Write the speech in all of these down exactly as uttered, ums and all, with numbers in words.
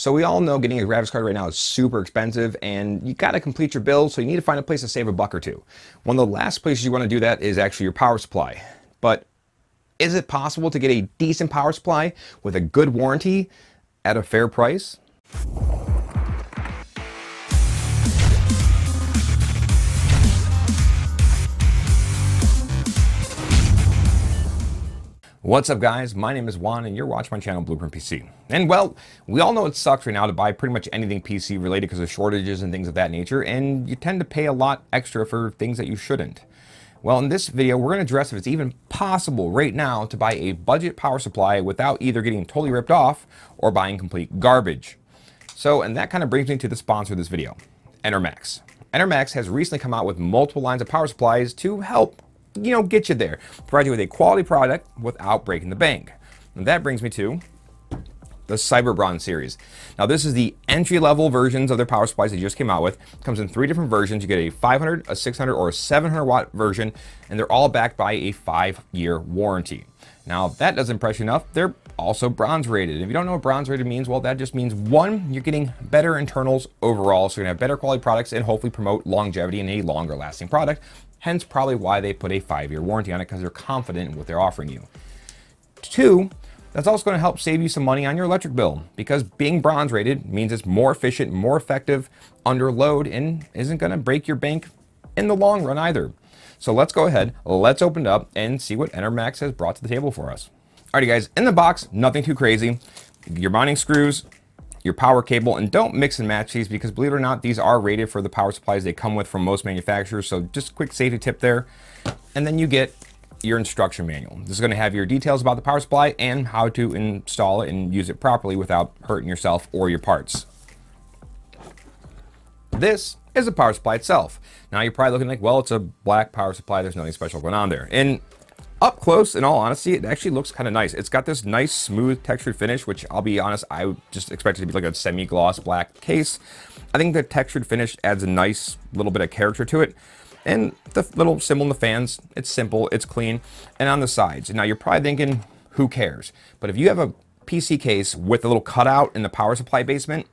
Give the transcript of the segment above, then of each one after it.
So we all know getting a graphics card right now is super expensive, and you gotta complete your bill, so you need to find a place to save a buck or two. One of the last places you wanna do that is actually your power supply. But is it possible to get a decent power supply with a good warranty at a fair price? What's up guys, my name is Juan and you're watching my channel Blueprint P C. And well, we all know it sucks right now to buy pretty much anything P C related because of shortages and things of that nature, and you tend to pay a lot extra for things that you shouldn't. Well, in this video, we're gonna address if it's even possible right now to buy a budget power supply without either getting totally ripped off or buying complete garbage. So, and that kind of brings me to the sponsor of this video, Enermax. Enermax has recently come out with multiple lines of power supplies to help you know, get you there, provide you with a quality product without breaking the bank. And that brings me to the CyberBron series. Now this is the entry-level versions of their power supplies they just came out with. It comes in three different versions. You get a five hundred, a six hundred, or a seven hundred watt version, and they're all backed by a five year warranty. Now if that doesn't impress you enough, they're also bronze rated. If you don't know what bronze rated means, well, that just means one, you're getting better internals overall, so you're gonna have better quality products and hopefully promote longevity and a longer lasting product. Hence probably why they put a five year warranty on it, because they're confident in what they're offering you. Two, that's also going to help save you some money on your electric bill, because being bronze rated means it's more efficient, more effective under load, and isn't going to break your bank in the long run either. So let's go ahead, let's open it up and see what Enermax has brought to the table for us. Alrighty guys, in the box, nothing too crazy. Your mounting screws, your power cable, and don't mix and match these because believe it or not, these are rated for the power supplies they come with from most manufacturers. So just a quick safety tip there. And then you get your instruction manual. This is gonna have your details about the power supply and how to install it and use it properly without hurting yourself or your parts. This is the power supply itself. Now you're probably looking like, well, it's a black power supply. There's nothing special going on there. And up close, in all honesty, it actually looks kind of nice. It's got this nice, smooth, textured finish, which I'll be honest, I just expect it to be like a semi-gloss black case. I think the textured finish adds a nice little bit of character to it. And the little symbol in the fans, it's simple, it's clean. And on the sides, now you're probably thinking, who cares? But if you have a P C case with a little cutout in the power supply basement,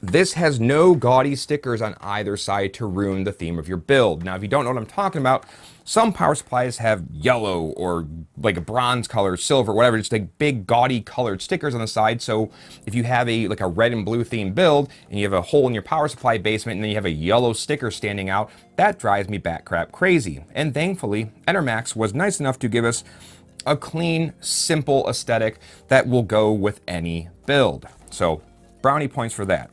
this has no gaudy stickers on either side to ruin the theme of your build. Now, if you don't know what I'm talking about, some power supplies have yellow or like a bronze color, silver, whatever, just like big gaudy colored stickers on the side. So if you have a like a red and blue themed build and you have a hole in your power supply basement and then you have a yellow sticker standing out, that drives me bat crap crazy. And thankfully, Enermax was nice enough to give us a clean, simple aesthetic that will go with any build. So brownie points for that.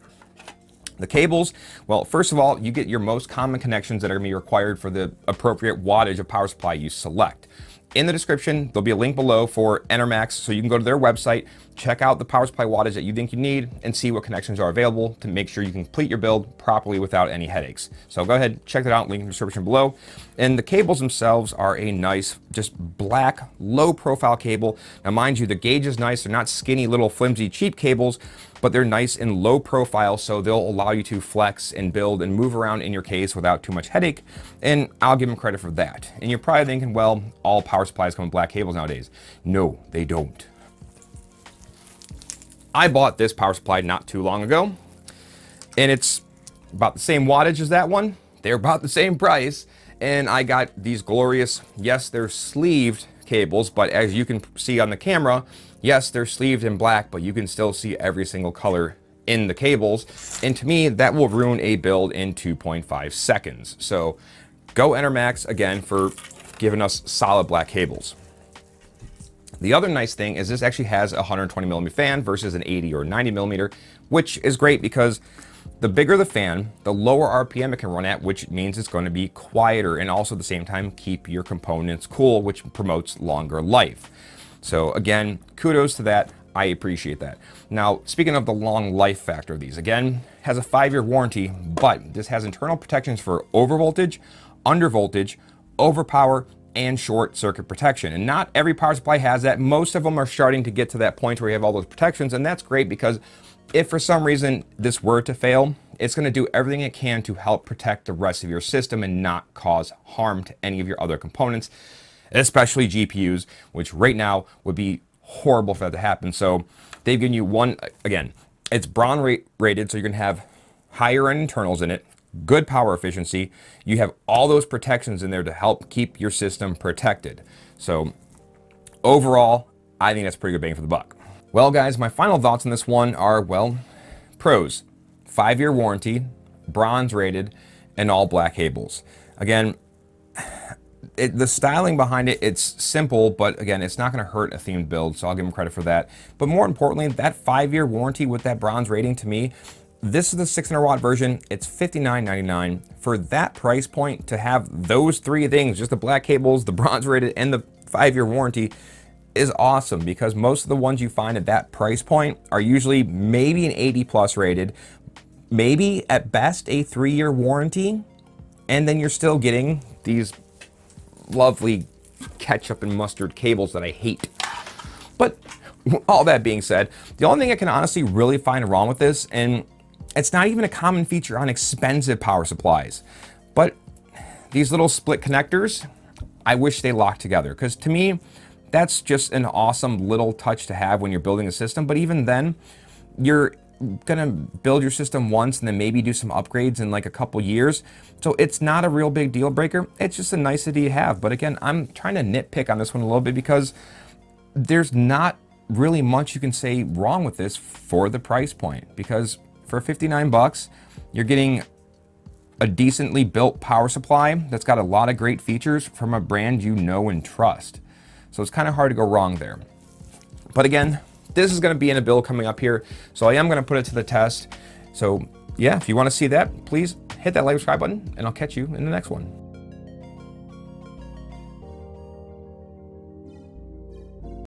The cables, well, first of all, you get your most common connections that are gonna be required for the appropriate wattage of power supply you select. In the description, there'll be a link below for Enermax, so you can go to their website, check out the power supply wattage that you think you need, and see what connections are available to make sure you can complete your build properly without any headaches. So go ahead, check that out, link in the description below. And the cables themselves are a nice, just black, low profile cable. Now mind you, the gauge is nice, they're not skinny little flimsy cheap cables, but they're nice and low profile, so they'll allow you to flex and build and move around in your case without too much headache, and I'll give them credit for that. And you're probably thinking, well, all power supplies come with black cables nowadays. No, they don't. I bought this power supply not too long ago, and it's about the same wattage as that one. They're about the same price, and I got these glorious, yes, they're sleeved cables, but as you can see on the camera, yes, they're sleeved in black, but you can still see every single color in the cables. And to me, that will ruin a build in two point five seconds. So go Enermax again for giving us solid black cables. The other nice thing is this actually has a one hundred twenty millimeter fan versus an eighty or ninety millimeter, which is great because the bigger the fan, the lower R P M it can run at, which means it's going to be quieter and also at the same time keep your components cool, which promotes longer life. So again, kudos to that. I appreciate that. Now, speaking of the long life factor of these, again, has a five year warranty, but this has internal protections for overvoltage, undervoltage, overpower, and short circuit protection. And not every power supply has that. Most of them are starting to get to that point where you have all those protections, and that's great because if for some reason this were to fail, it's going to do everything it can to help protect the rest of your system and not cause harm to any of your other components, especially G P Us, which right now would be horrible for that to happen. So they've given you one, again, It's Bron rate rated, so you can have higher end internals in it, good power efficiency. You have all those protections in there to help keep your system protected. So overall, I think that's pretty good bang for the buck. Well guys, my final thoughts on this one are, well, pros, five-year warranty, bronze rated, and all black cables. Again, it, the styling behind it, it's simple, but again, it's not gonna hurt a themed build, so I'll give them credit for that. But more importantly, that five-year warranty with that bronze rating, to me, this is the six hundred watt version. It's fifty-nine ninety-nine. For that price point, to have those three things, just the black cables, the bronze rated, and the five-year warranty, is awesome, because most of the ones you find at that price point are usually maybe an eighty plus rated, maybe at best a three-year warranty, and then you're still getting these lovely ketchup and mustard cables that I hate. But all that being said, the only thing I can honestly really find wrong with this, and it's not even a common feature on expensive power supplies, but these little split connectors, I wish they locked together, because to me, that's just an awesome little touch to have when you're building a system. But even then, you're gonna build your system once and then maybe do some upgrades in like a couple years. So it's not a real big deal breaker. It's just a nicety to have. But again, I'm trying to nitpick on this one a little bit, because there's not really much you can say wrong with this for the price point, because for fifty-nine bucks, you're getting a decently built power supply that's got a lot of great features from a brand you know and trust. So it's kind of hard to go wrong there. But again, this is going to be in a build coming up here, so I am going to put it to the test. So yeah, if you want to see that, please hit that like, subscribe button, and I'll catch you in the next one.